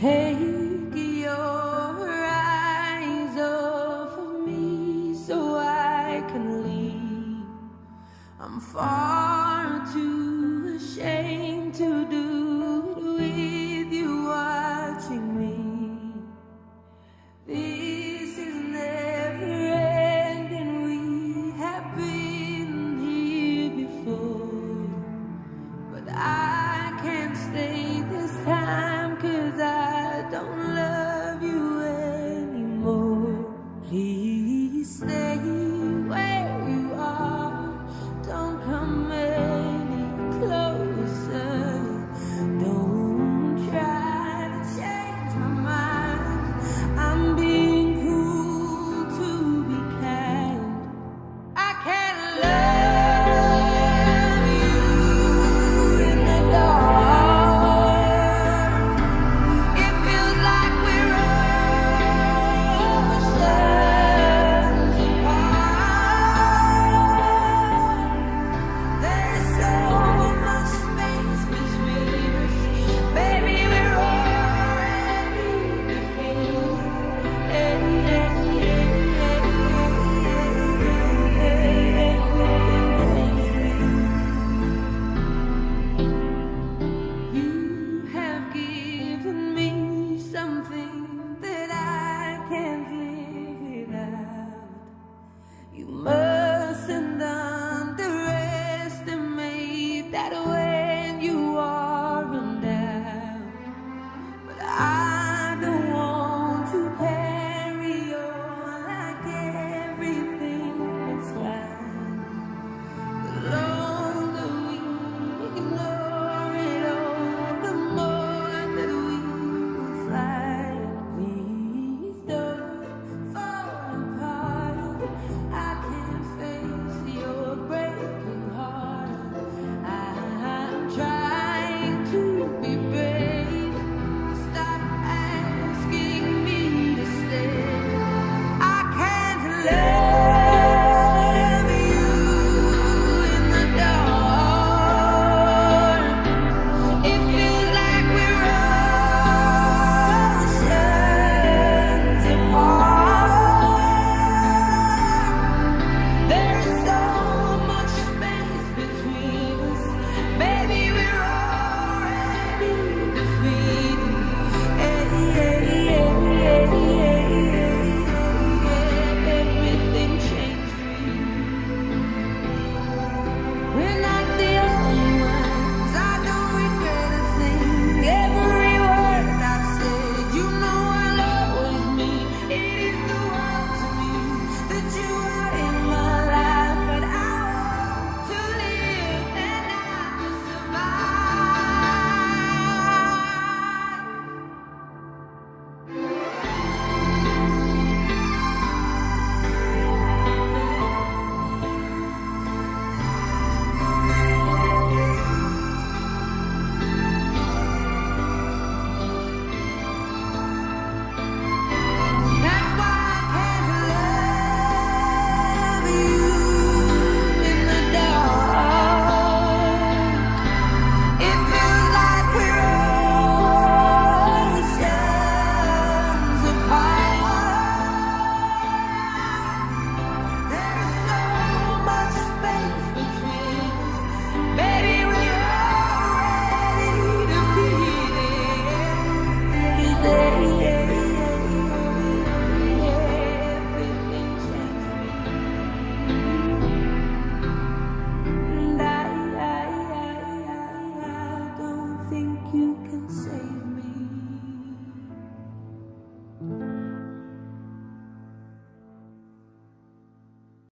Take your eyes off of me so I can leave. I'm far too ashamed to do it with you watching me. This is never ending. We have been here before, but I can't stay this time, 'cause I don't love you anymore. Please stay where you are. Don't come any closer. Don't try to change my mind. I'm being cruel to be kind. I can't love. You mustn't underestimate that way.